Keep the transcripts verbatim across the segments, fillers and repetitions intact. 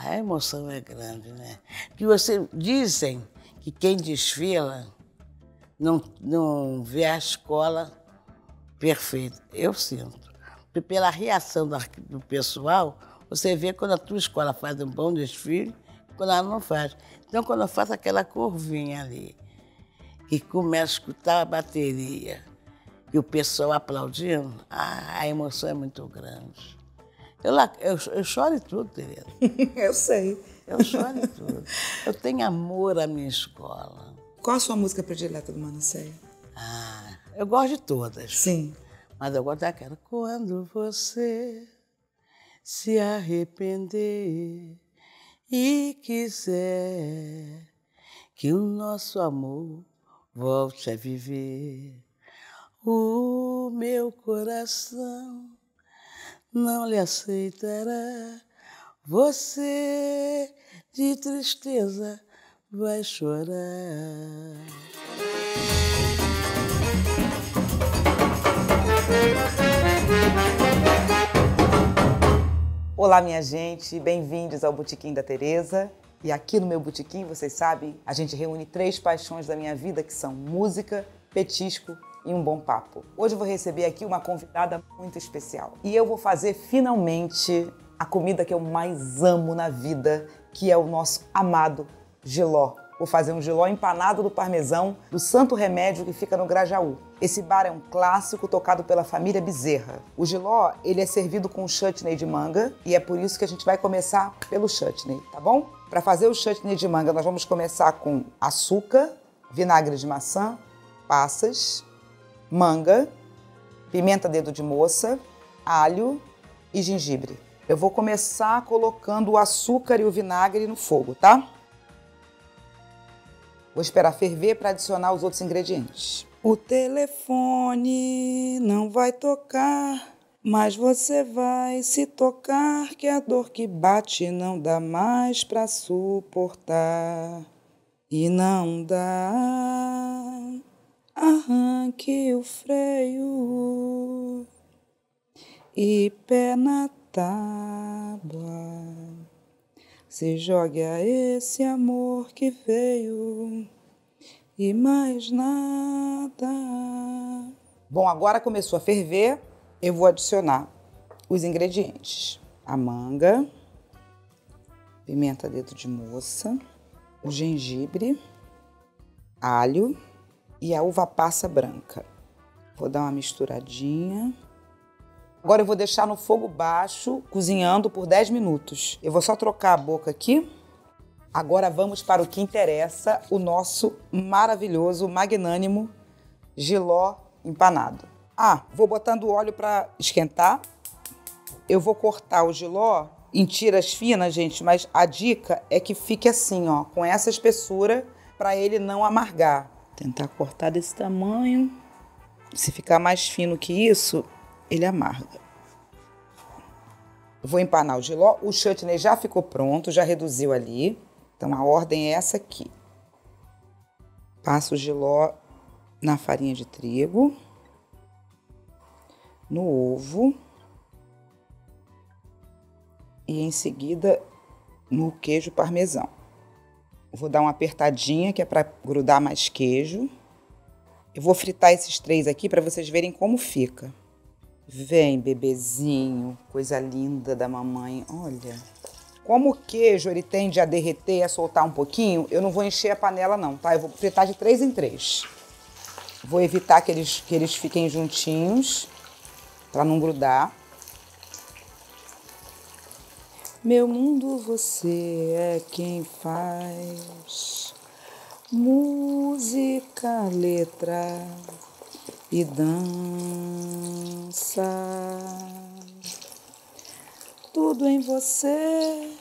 A emoção é grande, né? Que você, dizem que quem desfila não, não vê a escola perfeita. Eu sinto. Porque pela reação do pessoal, você vê quando a tua escola faz um bom desfile, quando ela não faz. Então, quando eu faço aquela curvinha ali, que começa a escutar a bateria, e o pessoal aplaudindo, a, a emoção é muito grande. Eu, eu, eu choro em tudo, Teresa. Eu sei. Eu choro em tudo. Eu tenho amor à minha escola. Qual a sua música predileta do Manacéia? Ah, eu gosto de todas. Sim. Mas eu gosto daquela. Quando você se arrepender e quiser que o nosso amor volte a viver, o meu coração não lhe aceitará. Você de tristeza vai chorar. Olá, minha gente, bem-vindos ao Botequim da Teresa. E aqui no meu botequim, vocês sabem, a gente reúne três paixões da minha vida, que são música, petisco e um bom papo. Hoje eu vou receber aqui uma convidada muito especial. E eu vou fazer, finalmente, a comida que eu mais amo na vida, que é o nosso amado jiló. Vou fazer um jiló empanado do parmesão do Santo Remédio, que fica no Grajaú. Esse bar é um clássico tocado pela família Bezerra. O jiló, ele é servido com chutney de manga, e é por isso que a gente vai começar pelo chutney, tá bom? Para fazer o chutney de manga, nós vamos começar com açúcar, vinagre de maçã, passas, manga, pimenta dedo de moça, alho e gengibre. Eu vou começar colocando o açúcar e o vinagre no fogo, tá? Vou esperar ferver para adicionar os outros ingredientes. O telefone não vai tocar, mas você vai se tocar que a dor que bate não dá mais para suportar. E não dá... Arranque o freio e pé na tábua, se jogue a esse amor que veio e mais nada. Bom, agora começou a ferver, eu vou adicionar os ingredientes. A manga, pimenta dedo de moça, o gengibre, alho e a uva passa branca. Vou dar uma misturadinha. Agora eu vou deixar no fogo baixo, cozinhando por dez minutos. Eu vou só trocar a boca aqui. Agora vamos para o que interessa, o nosso maravilhoso, magnânimo jiló empanado. Ah, vou botando o óleo para esquentar. Eu vou cortar o jiló em tiras finas, gente, mas a dica é que fique assim, ó, com essa espessura, para ele não amargar. Tentar cortar desse tamanho. Se ficar mais fino que isso, ele amarga. Vou empanar o jiló. O chutney já ficou pronto, já reduziu ali. Então a ordem é essa aqui. Passo o jiló na farinha de trigo, no ovo e em seguida no queijo parmesão. Vou dar uma apertadinha, que é para grudar mais queijo. Eu vou fritar esses três aqui para vocês verem como fica. Vem, bebezinho, coisa linda da mamãe. Olha. Como o queijo ele tende a derreter, a soltar um pouquinho, eu não vou encher a panela não, tá? Eu vou fritar de três em três. Vou evitar que eles, que eles fiquem juntinhos, para não grudar. Meu mundo, você é quem faz música, letra e dança. Tudo em você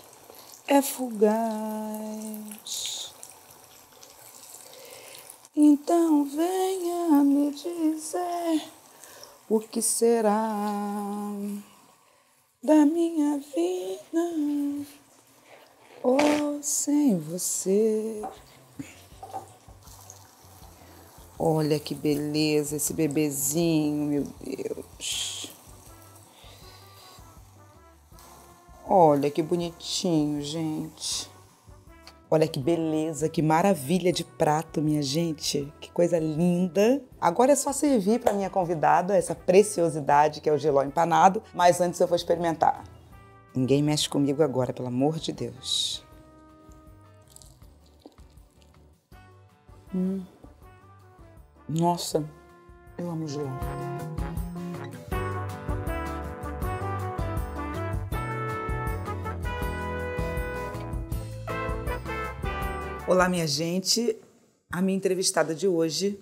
é fugaz. Então venha me dizer o que será da minha vida, ou sem você. Olha que beleza esse bebezinho, meu Deus. Olha que bonitinho, gente. Olha que beleza, que maravilha de prato, minha gente. Que coisa linda. Agora é só servir para minha convidada essa preciosidade que é o jiló empanado, mas antes eu vou experimentar. Ninguém mexe comigo agora, pelo amor de Deus. Hum. Nossa, eu amo jiló. Olá, minha gente. A minha entrevistada de hoje,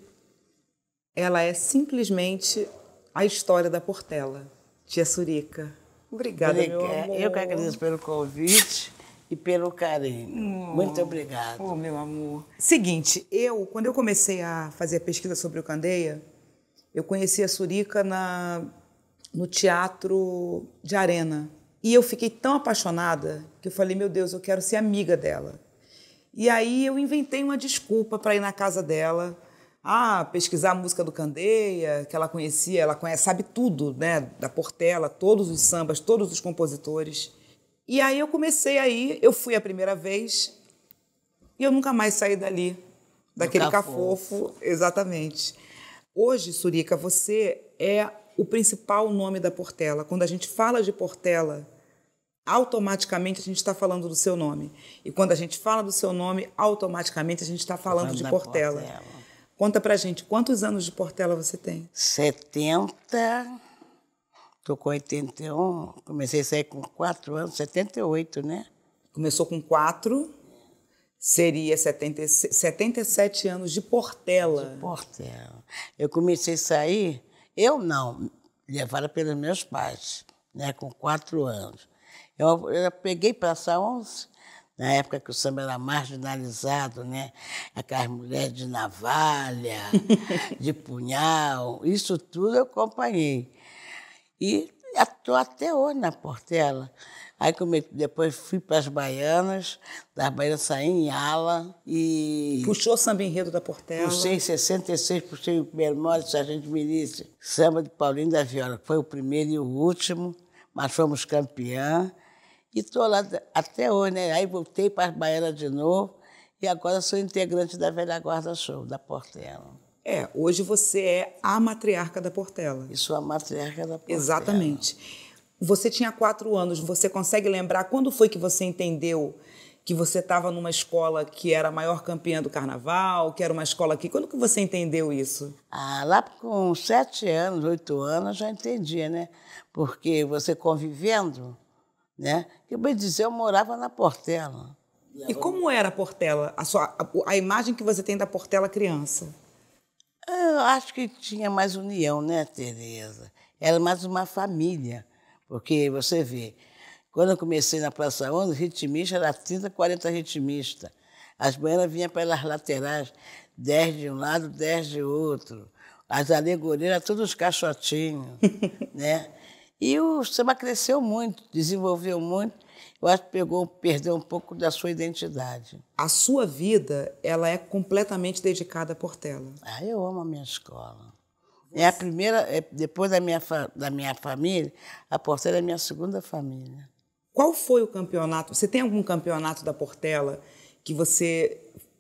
ela é simplesmente a história da Portela. Tia Surica, obrigada, obrigada, meu amor. Eu que agradeço pelo convite e pelo carinho. Oh, muito obrigada. Oh, meu amor. Seguinte, eu, quando eu comecei a fazer a pesquisa sobre o Candeia, eu conheci a Surica na, no Teatro de Arena. E eu fiquei tão apaixonada que eu falei, meu Deus, eu quero ser amiga dela. E aí eu inventei uma desculpa para ir na casa dela, ah, pesquisar a música do Candeia, que ela conhecia, ela conhece, sabe tudo, né, da Portela, todos os sambas, todos os compositores. E aí eu comecei a ir, eu fui a primeira vez e eu nunca mais saí dali, daquele cafofo, exatamente. Hoje, Surica, você é o principal nome da Portela. Quando a gente fala de Portela, automaticamente a gente está falando do seu nome. E quando a gente fala do seu nome, automaticamente a gente está falando, falando de Portela. Portela. Conta pra gente, quantos anos de Portela você tem? setenta. Tô com oitenta e um. Comecei a sair com quatro anos, setenta e oito, né? Começou com quatro, seria setenta, setenta e sete anos de Portela. De Portela. Eu comecei a sair, eu não, levada pelos meus pais, né? Com quatro anos. Eu, eu peguei Praça Onze, na época que o samba era marginalizado, né? Aquelas mulheres de navalha, de punhal, isso tudo eu acompanhei. E estou até hoje na Portela. Aí come, depois fui para as Baianas, das Baianas saí em ala e... Puxou samba enredo da Portela? Puxei em sessenta e seis, puxei o Memória do Sargento Milícia, samba de Paulinho da Viola, que foi o primeiro e o último, mas fomos campeã. E estou lá até hoje, né? Aí voltei para as Baianas de novo e agora sou integrante da Velha Guarda Show, da Portela. É, hoje você é a matriarca da Portela. E sou a matriarca da Portela. Exatamente. Você tinha quatro anos, você consegue lembrar quando foi que você entendeu que você estava numa escola que era a maior campeã do carnaval, que era uma escola que... Quando que você entendeu isso? Ah, lá com sete anos, oito anos, eu já entendia, né? Porque você convivendo, né? Eu bem dizer, eu morava na Portela. E como era a Portela? A, sua, a, a imagem que você tem da Portela criança? Eu acho que tinha mais união, né, Teresa? Era mais uma família, porque você vê... Quando eu comecei na Praça Onze, ritmista era trinta, quarenta ritmistas. As Baianas vinham pelas laterais, dez de um lado, dez de outro. As alegorias eram todos caixotinhos, né? E o samba cresceu muito, desenvolveu muito. Eu acho que pegou, perdeu um pouco da sua identidade. A sua vida, ela é completamente dedicada à Portela. Ah, eu amo a minha escola. É a primeira, é, depois da minha, da minha família, a Portela é a minha segunda família. Qual foi o campeonato? Você tem algum campeonato da Portela que você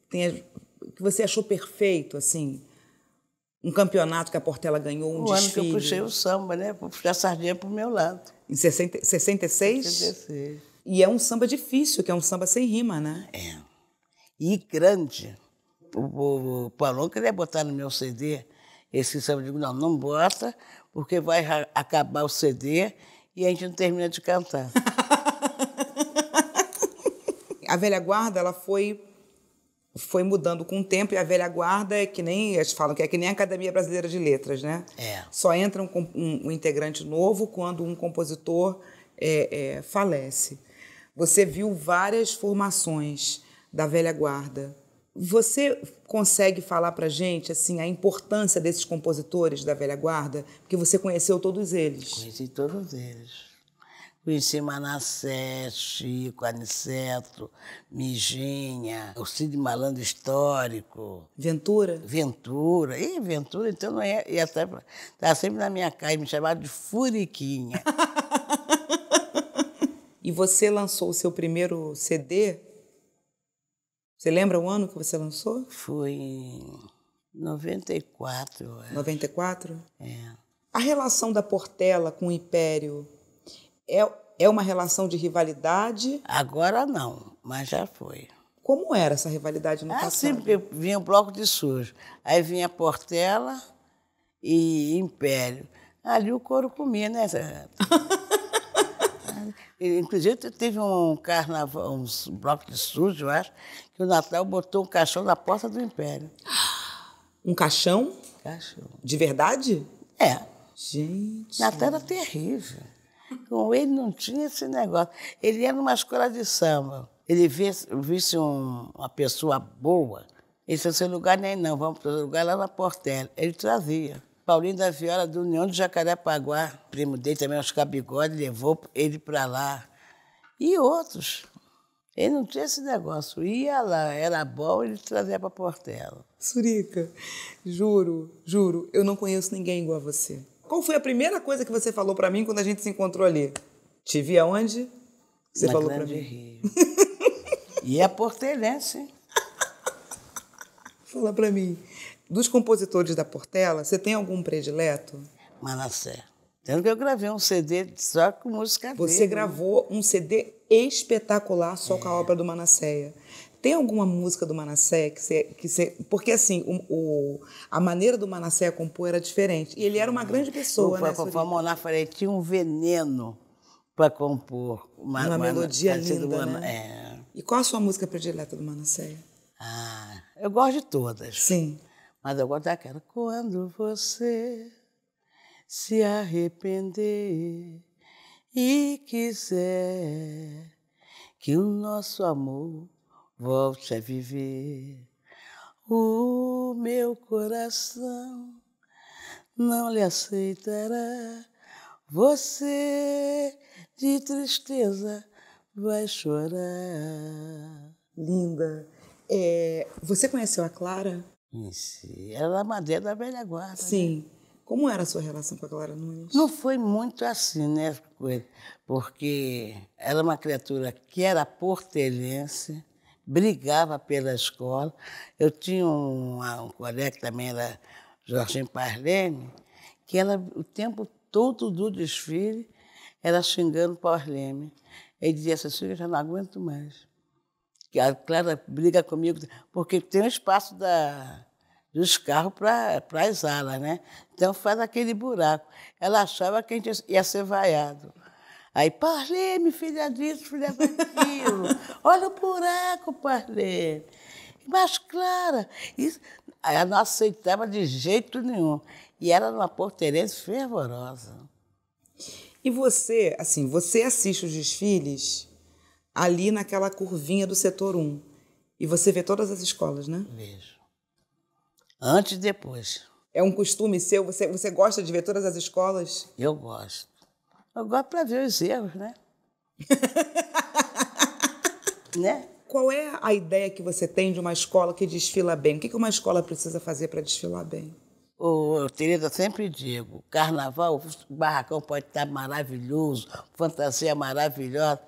tenha, que você achou perfeito, assim? Um campeonato que a Portela ganhou, um o desfile? O ano que eu puxei o samba, né? Vou puxar a sardinha para o meu lado. Em sessenta, sessenta e seis? sessenta e seis. E é um samba difícil, que é um samba sem rima, né? É. E grande. O, o, o Paulo queria botar no meu C D esse samba. Eu digo, não, não bota, porque vai acabar o C D e a gente não termina de cantar. A velha guarda, ela foi, foi mudando com o tempo, e a velha guarda é que nem, eles falam que é que nem a Academia Brasileira de Letras, né? É. Só entra um, um, um integrante novo quando um compositor é, é, falece. Você viu várias formações da velha guarda. Você consegue falar pra gente, assim, a importância desses compositores da velha guarda? Porque você conheceu todos eles. Conheci todos eles. Conheci Manacéia, Chico, Aniceto, Mijinha, o Cid Malandro histórico. Ventura? Ventura. Ih, Ventura, então não é. Ia até, tava sempre na minha casa, me chamavam de Furiquinha. E você lançou o seu primeiro C D? Você lembra o ano que você lançou? Foi em noventa e quatro. noventa e quatro? É. A relação da Portela com o Império é, é uma relação de rivalidade? Agora não, mas já foi. Como era essa rivalidade no ah, passado? Sempre vinha o bloco de surdo, aí vinha Portela e Império. Ali o couro comia, né? Inclusive, teve um carnaval, uns blocos de surdos, eu acho, que o Natal botou um caixão na porta do Império. Um caixão? Caixão. De verdade? É. Gente. Natal era terrível. Com ele não tinha esse negócio. Ele era numa escola de samba. Ele visse, visse um, uma pessoa boa, ele disse, seu lugar nem não, vamos para o lugar lá na Portela. Ele trazia. Paulinho da Viola, do União de Jacaré-Paguá, primo dele também, Oscar Bigode, levou ele para lá. E outros. Ele não tinha esse negócio. Ia lá, era bom, ele trazia para Portela. Surica, juro, juro, eu não conheço ninguém igual a você. Qual foi a primeira coisa que você falou para mim quando a gente se encontrou ali? Te vi aonde? Você na falou para mim. Grande Rio. E é portelense. Fala para mim. Dos compositores da Portela, você tem algum predileto? Manacéia. Tanto que eu gravei um C D só com música dele. Você gravou um C D espetacular só é. com a obra do Manacéia. Tem alguma música do Manacéia que você... Que você porque, assim, o, o, a maneira do Manacéia compor era diferente. E ele era uma grande pessoa, né? Foi o Monarco, ele tinha um veneno para compor. Uma, uma, uma melodia linda, uma, né? É. E qual a sua música predileta do Manacéia? Ah, eu gosto de todas. Sim. Mas eu gosto daquela. Quando você se arrepender e quiser que o nosso amor volte a viver, o meu coração não lhe aceitará. Você de tristeza vai chorar. Linda. É, você conheceu a Clara? Ela era madeira da velha guarda. Sim. Né? Como era a sua relação com a Clara Nunes? Não foi muito assim, né? Porque ela era uma criatura que era portelense, brigava pela escola. Eu tinha um, um colega que também era Jorginho Parlene, que ela, o tempo todo do desfile era xingando Parlene. Ele dizia assim, eu já não aguento mais. A Clara briga comigo, porque tem um espaço da, dos carros para as alas, né? Então faz aquele buraco. Ela achava que a gente ia ser vaiado. Aí, Parlene, filha disso, filha daquilo. Olha o buraco, Parlene. Mas, Clara, isso, ela não aceitava de jeito nenhum. E era uma porteirense fervorosa. E você, assim, você assiste os desfiles ali naquela curvinha do setor um. E você vê todas as escolas, né? Vejo. Antes e depois. É um costume seu? Você, você gosta de ver todas as escolas? Eu gosto. Eu gosto para ver os erros, né? Né? Qual é a ideia que você tem de uma escola que desfila bem? O que uma escola precisa fazer para desfilar bem? Oh, Teresa, eu sempre digo, carnaval, o barracão pode estar maravilhoso, fantasia maravilhosa,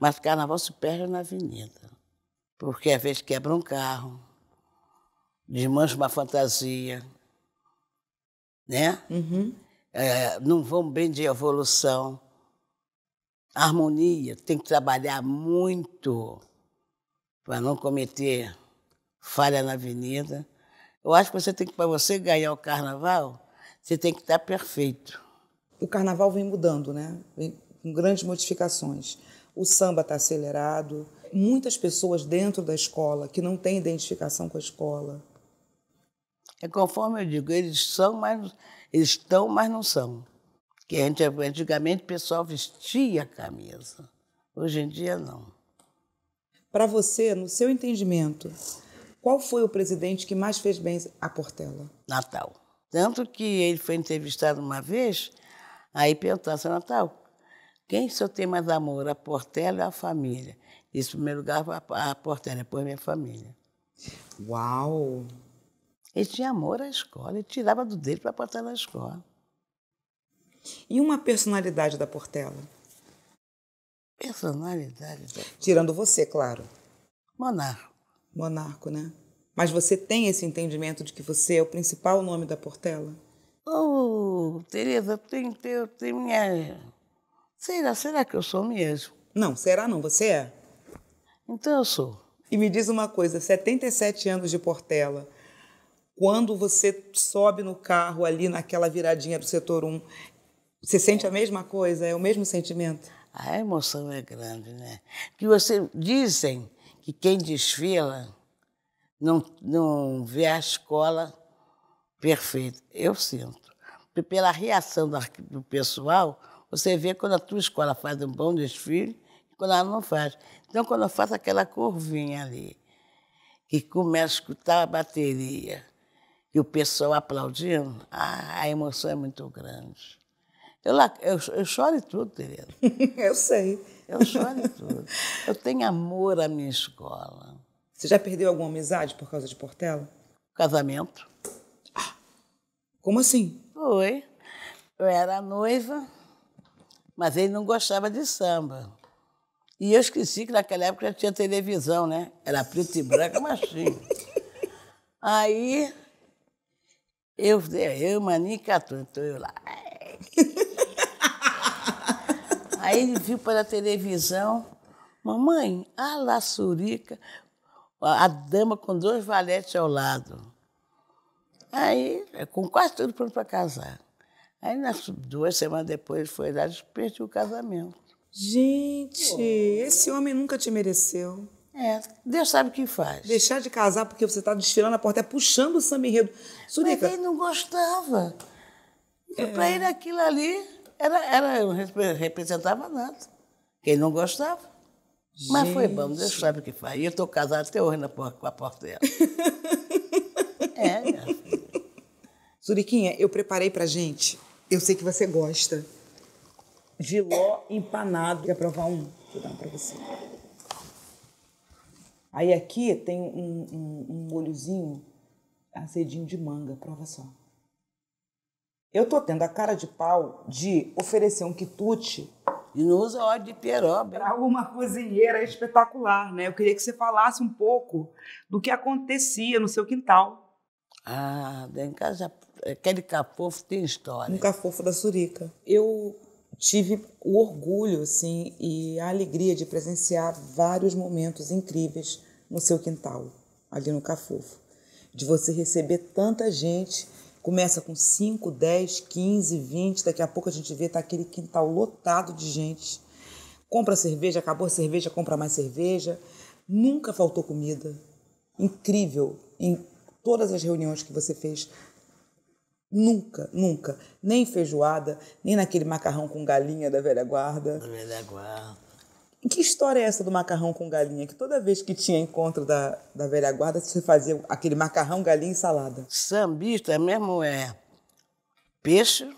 mas o carnaval se perde na avenida. Porque às vezes quebra um carro, desmancha uma fantasia, né? Uhum. É, não vão bem de evolução. Harmonia, tem que trabalhar muito para não cometer falha na avenida. Eu acho que você tem que, para você ganhar o carnaval, você tem que estar perfeito. O carnaval vem mudando, né? Vem com grandes modificações. O samba está acelerado. Muitas pessoas dentro da escola que não têm identificação com a escola. É conforme eu digo, eles são, mas eles estão, mas não são. Porque a gente, antigamente o pessoal vestia a camisa. Hoje em dia não. Para você, no seu entendimento, qual foi o presidente que mais fez bem a Portela? Natal. Tanto que ele foi entrevistado uma vez, aí perguntou assim, Natal, quem só tem mais amor, a Portela ou a família? Isso, em primeiro lugar, a Portela, depois minha família. Uau! Ele tinha amor à escola, ele tirava do dele para botar na escola. E uma personalidade da Portela? Personalidade da... Tirando você, claro. Monarco. Monarco, né? Mas você tem esse entendimento de que você é o principal nome da Portela? Oh, Teresa, tem, tem, tem minha... Será, será que eu sou mesmo? Não, será não, você é? Então eu sou. E me diz uma coisa, setenta e sete anos de Portela, quando você sobe no carro ali naquela viradinha do setor um, você sente a mesma coisa? É o mesmo sentimento? A emoção é grande, né? Que você, dizem que quem desfila não, não vê a escola perfeita. Eu sinto. Pela reação do pessoal, você vê quando a tua escola faz um bom desfile e quando ela não faz. Então, quando eu faço aquela curvinha ali, que começa a escutar a bateria e o pessoal aplaudindo, a, a emoção é muito grande. Eu, eu, eu choro em tudo, Teresa. Eu sei. Eu choro em tudo. Eu tenho amor à minha escola. Você já perdeu alguma amizade por causa de Portela? Casamento. Ah, como assim? Foi. Eu era noiva, mas ele não gostava de samba. E eu esqueci que naquela época já tinha televisão, né? Era preto e branco, mas tinha. Aí, eu, eu manicatu, então eu lá. Aí ele viu pela televisão, mamãe, a La Surica, a dama com dois valetes ao lado. Aí, com quase tudo pronto para casar. Aí, nas duas semanas depois, foi lá e perdeu o casamento. Gente, oh. Esse homem nunca te mereceu. É, Deus sabe o que faz. Deixar de casar porque você está desfilando a porta, é puxando o samba enredo. Surica. Mas ele não gostava. É. Para ele aquilo ali era, era, não representava nada. Ele não gostava. Gente. Mas foi bom, Deus sabe o que faz. E eu estou casada até hoje na porta, com a Portela. É, minha filha. Suriquinha, eu preparei para gente. Eu sei que você gosta. De ló empanado. Quer provar um? Deixa eu dar um pra você. Aí aqui tem um, um, um molhozinho azedinho de manga. Prova só. Eu tô tendo a cara de pau de oferecer um quitute. E não usa óleo de peró. Pra uma cozinheira espetacular, né? Eu queria que você falasse um pouco do que acontecia no seu quintal. Ah, em casa, aquele cafofo tem história. Um cafofo da Surica. Eu... Tive o orgulho, assim, e a alegria de presenciar vários momentos incríveis no seu quintal, ali no Cafofo. De você receber tanta gente, começa com cinco, dez, quinze, vinte, daqui a pouco a gente vê, tá aquele quintal lotado de gente. Compra cerveja, acabou a cerveja, compra mais cerveja. Nunca faltou comida. Incrível, em todas as reuniões que você fez. Nunca, nunca. Nem feijoada, nem naquele macarrão com galinha da Velha Guarda. Da Velha Guarda. Que história é essa do macarrão com galinha? Que toda vez que tinha encontro da, da Velha Guarda, você fazia aquele macarrão, galinha e salada. Sambista mesmo é peixe,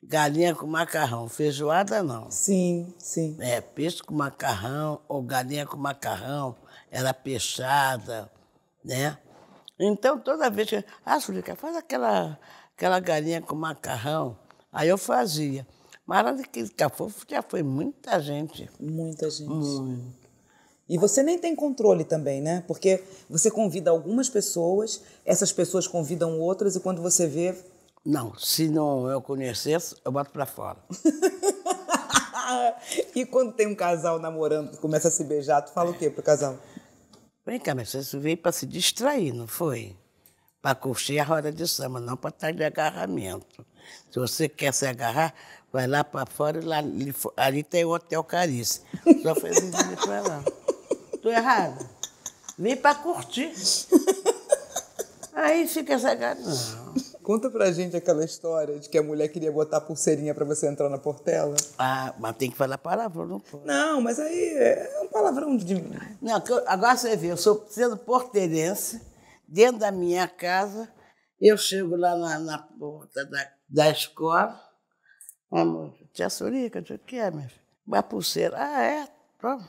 galinha com macarrão. Feijoada, não. Sim, sim. É, peixe com macarrão ou galinha com macarrão. Era peixada, né? Então, toda vez que... Ah, Surica, faz aquela, aquela galinha com macarrão. Aí eu fazia. Mas lá naquele Cafofo já foi muita gente. Muita gente. Hum. E você nem tem controle também, né? Porque você convida algumas pessoas, essas pessoas convidam outras, e quando você vê... Não, se não eu conhecesse, eu boto pra fora. E quando tem um casal namorando que começa a se beijar, tu fala o quê pro casal? Vem cá, mas você veio para se distrair, não foi? Para curtir a roda de samba, não para estar de agarramento. Se você quer se agarrar, vai lá para fora e lá, ali, ali tem o Hotel Carice. Só fez um vídeo para lá. Estou errada. Vem para curtir. Aí fica essa garota. Conta pra gente aquela história de que a mulher queria botar pulseirinha para você entrar na Portela. Ah, mas tem que falar palavrão, não pode. Não, mas aí é um palavrão de... Não, agora você vê, eu sou sendo portelense, dentro da minha casa, eu chego lá na, na porta da, da escola, amor, tia Surica, o que é, minha filha? Uma pulseira. Ah, é? Pronto.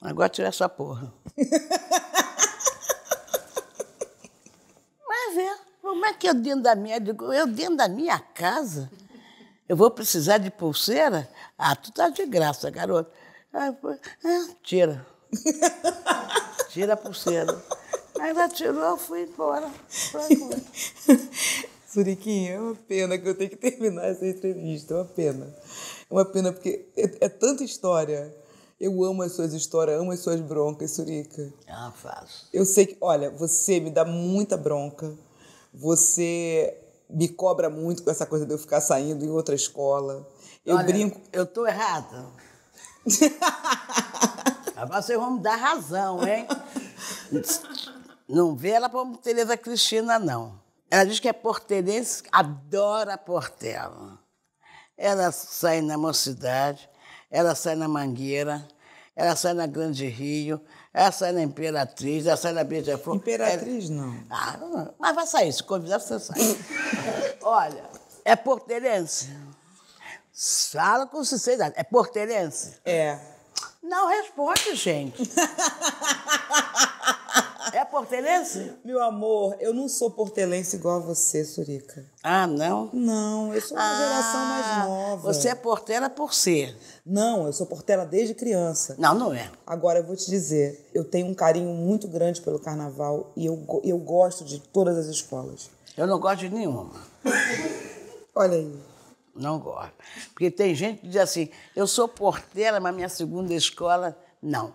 Agora tira essa porra. Mas é. Como é que eu dentro da minha... Eu dentro da minha casa? Eu vou precisar de pulseira? Ah, tu tá de graça, garoto. Aí, ah, tira. Tira a pulseira. Aí ela tirou, eu fui embora. Suriquinha, é uma pena que eu tenho que terminar essa entrevista. É uma pena. É uma pena porque é, é tanta história. Eu amo as suas histórias, amo as suas broncas, Surica. Ah, faço. Eu sei que, olha, você me dá muita bronca. Você me cobra muito com essa coisa de eu ficar saindo em outra escola. Eu olha, brinco... eu tô errada. Mas vocês vão me dar razão, hein? Não vê ela como Teresa Cristina, não. Ela diz que é portelense, adora a Portela. Ela sai na Mocidade, ela sai na Mangueira, ela sai na Grande Rio, ela sai na Imperatriz, ela sai na Beija Flor. Imperatriz, ela... não. Ah, não. Mas vai sair, se convidar, você sai. Olha, é portelense. Fala com sinceridade. É portelense? É. Não responde, gente. É portelense? Meu amor, eu não sou portelense igual a você, Surica. Ah, não? Não, eu sou uma ah, geração mais nova. Você é portela por ser. Não, eu sou portela desde criança. Não, não é. Agora, eu vou te dizer, eu tenho um carinho muito grande pelo carnaval e eu, eu gosto de todas as escolas. Eu não gosto de nenhuma. Olha aí. Não gosto. Porque tem gente que diz assim, eu sou portela, mas minha segunda escola, não.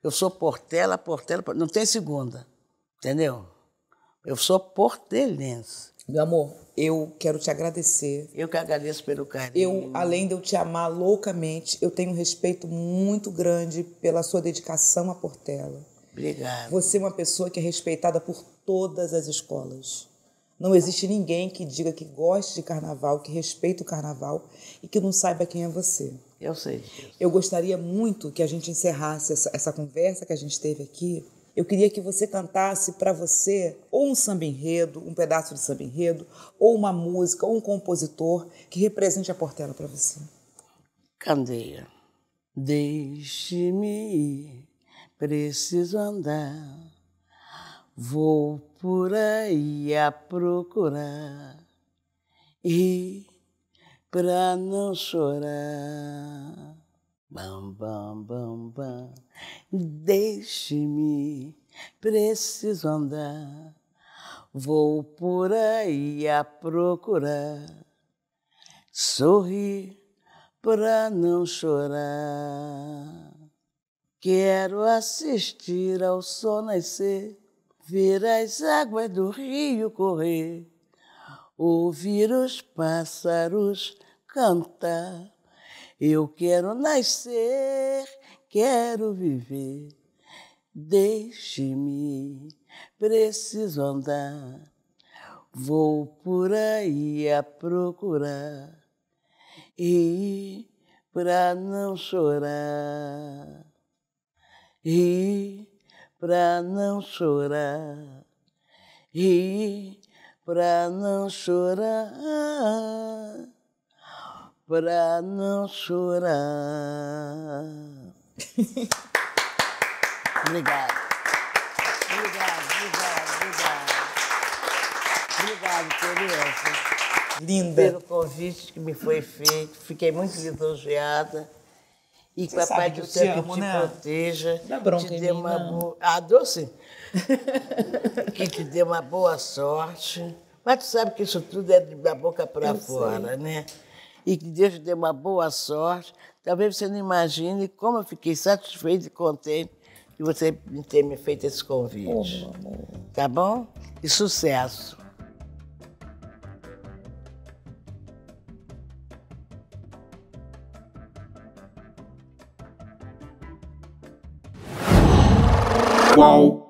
Eu sou portela, portela, portela, não tem segunda, entendeu? Eu sou portelense. Meu amor, eu quero te agradecer. Eu que agradeço pelo carinho. Eu, além de eu te amar loucamente, eu tenho um respeito muito grande pela sua dedicação à Portela. Obrigada. Você é uma pessoa que é respeitada por todas as escolas. Não existe ninguém que diga que goste de carnaval, que respeita o carnaval e que não saiba quem é você. Eu sei disso. Eu gostaria muito que a gente encerrasse essa, essa conversa que a gente teve aqui. Eu queria que você cantasse para você ou um samba-enredo, um pedaço de samba-enredo, ou uma música, ou um compositor que represente a Portela para você. Candeia. Deixe-me ir, preciso andar. Vou por aí a procurar e pra não chorar, bam, bam, bam, bam. Deixe-me, preciso andar. Vou por aí a procurar, sorrir pra não chorar. Quero assistir ao sol nascer, ver as águas do rio correr, ouvir os pássaros cantar. Eu quero nascer, quero viver. Deixe-me, preciso andar. Vou por aí a procurar e pra não chorar. E pra não chorar, e pra não chorar, pra não chorar. Obrigado. Obrigado, obrigado, obrigado. Obrigado, Teresa. Linda. Pelo convite que me foi feito, fiquei muito lisonjeada. E que o Papai do Céu te, amo, te né? proteja, te dê uma boa... Ah, doce? Que te dê uma boa sorte. Mas tu sabe que isso tudo é da boca para fora, sei. Né? E que Deus te dê uma boa sorte. Talvez você não imagine como eu fiquei satisfeita e contente de você ter me feito esse convite. Oh, tá bom? E sucesso. Qual